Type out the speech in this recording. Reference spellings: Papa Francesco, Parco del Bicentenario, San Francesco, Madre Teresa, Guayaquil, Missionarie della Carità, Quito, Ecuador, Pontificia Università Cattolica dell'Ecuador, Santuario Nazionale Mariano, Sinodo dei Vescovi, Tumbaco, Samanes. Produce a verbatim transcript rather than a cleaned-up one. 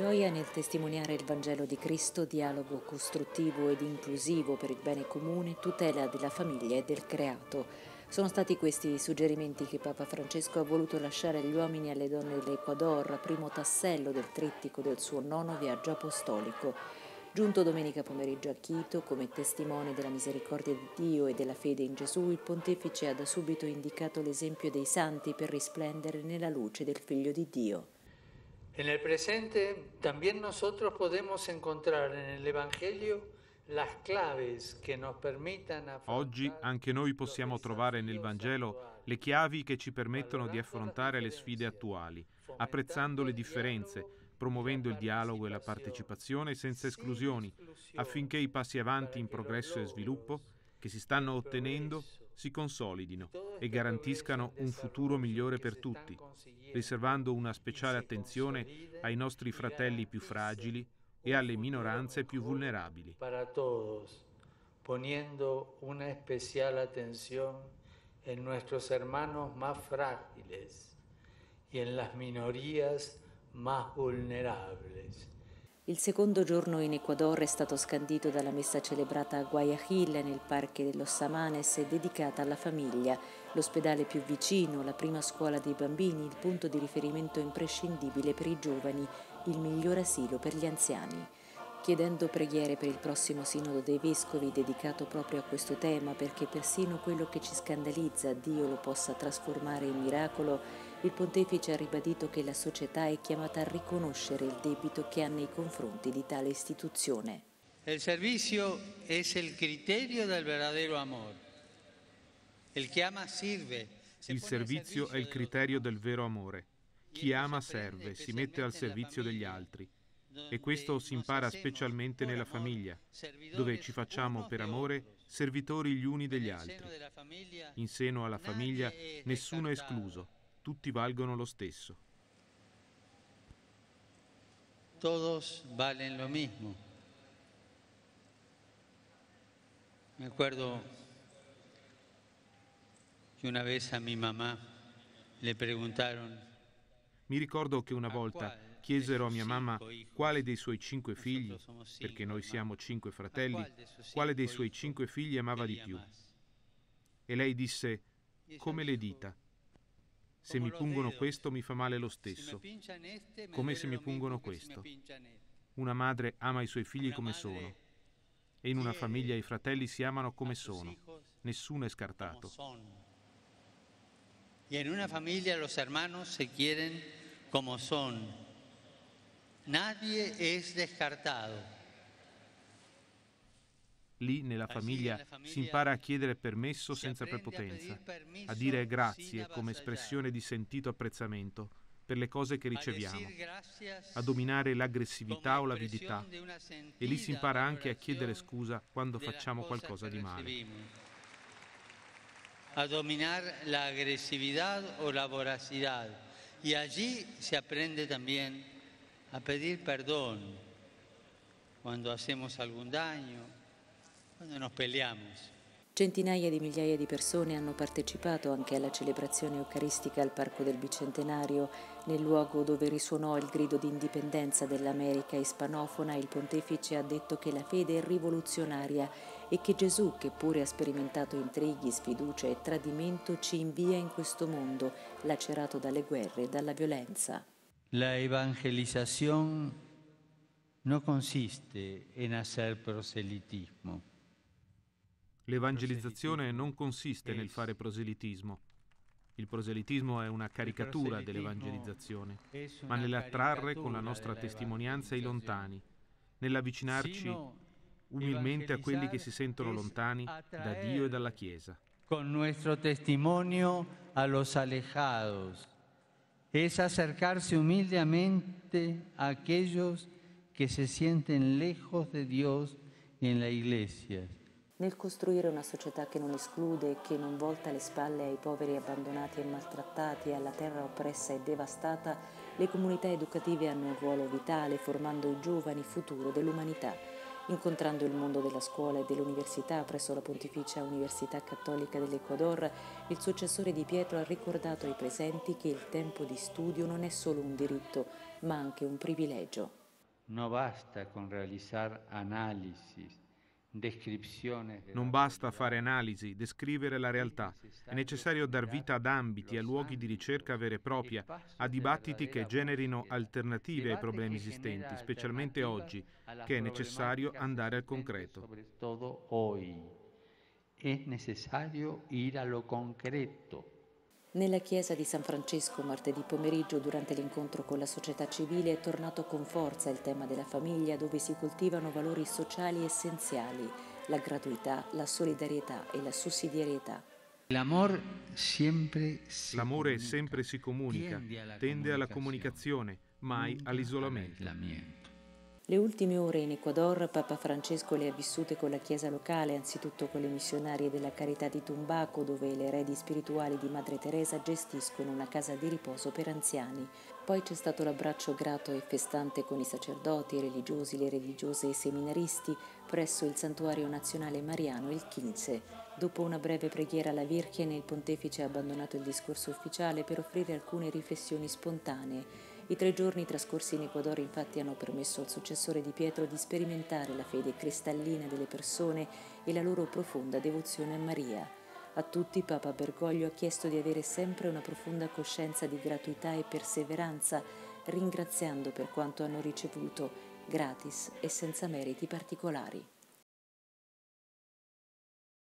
gioia nel testimoniare il Vangelo di Cristo, dialogo costruttivo ed inclusivo per il bene comune, tutela della famiglia e del creato. Sono stati questi i suggerimenti che Papa Francesco ha voluto lasciare agli uomini e alle donne dell'Ecuador, primo tassello del trittico del suo nono viaggio apostolico. Giunto domenica pomeriggio a Quito, come testimone della misericordia di Dio e della fede in Gesù, il Pontefice ha da subito indicato l'esempio dei santi per risplendere nella luce del Figlio di Dio. En el presente también nosotros podemos encontrar en el Evangelio las claves que nos permitan affrontare. Oggi anche noi possiamo trovare nel Vangelo le chiavi che ci permettono di affrontare le sfide attuali, apprezzando le differenze, promuovendo il dialogo e la partecipazione senza esclusioni, affinché i passi avanti in progresso e sviluppo che si stanno ottenendo si consolidino e garantiscano un futuro migliore per tutti, riservando una speciale attenzione ai nostri fratelli più fragili e alle minoranze più vulnerabili. Para todos, poniendo una especial atención en nuestros hermanos más frágiles y en las minorías más vulnerables. Il secondo giorno in Ecuador è stato scandito dalla messa celebrata a Guayaquil nel parco dello Samanes e dedicata alla famiglia, l'ospedale più vicino, la prima scuola dei bambini, il punto di riferimento imprescindibile per i giovani, il miglior asilo per gli anziani. Chiedendo preghiere per il prossimo Sinodo dei Vescovi dedicato proprio a questo tema, perché persino quello che ci scandalizza Dio lo possa trasformare in miracolo, il Pontefice ha ribadito che la società è chiamata a riconoscere il debito che ha nei confronti di tale istituzione. Il servizio è il criterio del vero amore. Il che ama serve. Il servizio è il criterio del vero amore. Chi ama serve, si mette al servizio degli altri. E questo si impara specialmente nella famiglia, dove ci facciamo per amore servitori gli uni degli altri. In seno alla famiglia nessuno è escluso, tutti valgono lo stesso. Todos valen lo mismo. Mi acuerdo che una vez a mia mamma le preguntaron. Mi ricordo che una volta chiesero a mia mamma quale dei suoi cinque figli, perché noi siamo cinque fratelli, quale dei suoi cinque figli amava di più. E lei disse, come le dita. Se mi pungono questo mi fa male lo stesso, come se mi pungono questo. Una madre ama i suoi figli come sono, e in una famiglia i fratelli si amano come sono, nessuno è scartato. E in una famiglia los hermanos se quieren como son. Nadie es descartado. Lì nella famiglia si impara a chiedere permesso senza prepotenza, a dire grazie come espressione di sentito apprezzamento per le cose che riceviamo, a dominare l'aggressività o l'avidità, e lì si impara anche a chiedere scusa quando facciamo qualcosa di male. A dominare l'aggressività o la voracità, e allí si apprende anche a pedir perdón quando hacemos algún daño, quando nos peleamos. Centinaia di migliaia di persone hanno partecipato anche alla celebrazione eucaristica al Parco del Bicentenario, nel luogo dove risuonò il grido di indipendenza dell'America ispanofona. Il Pontefice ha detto che la fede è rivoluzionaria e che Gesù, che pure ha sperimentato intrighi, sfiducia e tradimento, ci invia in questo mondo, lacerato dalle guerre e dalla violenza. La evangelización no consiste en hacer proselitismo. L'evangelizzazione non consiste nel fare proselitismo. Il proselitismo è una caricatura dell'evangelizzazione, ma nell'attrarre con la nostra testimonianza i lontani, nell'avvicinarci umilmente a quelli che si sentono lontani da Dio e dalla Chiesa. Con nuestro testimonio a los alejados. Es acercarse humildemente a aquellos que se sienten lejos de Dios en la iglesia. Nel costruire una società che non esclude, che non volta le spalle ai poveri abbandonati e maltrattati, alla terra oppressa e devastata, le comunità educative hanno un ruolo vitale, formando i giovani futuro dell'umanità. Incontrando il mondo della scuola e dell'università presso la Pontificia Università Cattolica dell'Ecuador, il successore di Pietro ha ricordato ai presenti che il tempo di studio non è solo un diritto, ma anche un privilegio. No basta con realizzare analisi. Non basta fare analisi, descrivere la realtà. È necessario dar vita ad ambiti, a luoghi di ricerca vera e propria, a dibattiti che generino alternative ai problemi esistenti, specialmente oggi, che è necessario andare al concreto. È necessario ir allo concreto. Nella chiesa di San Francesco martedì pomeriggio durante l'incontro con la società civile è tornato con forza il tema della famiglia, dove si coltivano valori sociali essenziali, la gratuità, la solidarietà e la sussidiarietà. L'amore sempre si L'amore sempre si comunica, tende alla comunicazione, mai all'isolamento. Le ultime ore in Ecuador Papa Francesco le ha vissute con la Chiesa locale, anzitutto con le Missionarie della Carità di Tumbaco, dove le eredi spirituali di Madre Teresa gestiscono una casa di riposo per anziani. Poi c'è stato l'abbraccio grato e festante con i sacerdoti, i religiosi, le religiose e i seminaristi presso il Santuario Nazionale Mariano il quindici. Dopo una breve preghiera alla Vergine, il pontefice ha abbandonato il discorso ufficiale per offrire alcune riflessioni spontanee. I tre giorni trascorsi in Ecuador infatti hanno permesso al successore di Pietro di sperimentare la fede cristallina delle persone e la loro profonda devozione a Maria. A tutti Papa Bergoglio ha chiesto di avere sempre una profonda coscienza di gratuità e perseveranza, ringraziando per quanto hanno ricevuto, gratis e senza meriti particolari.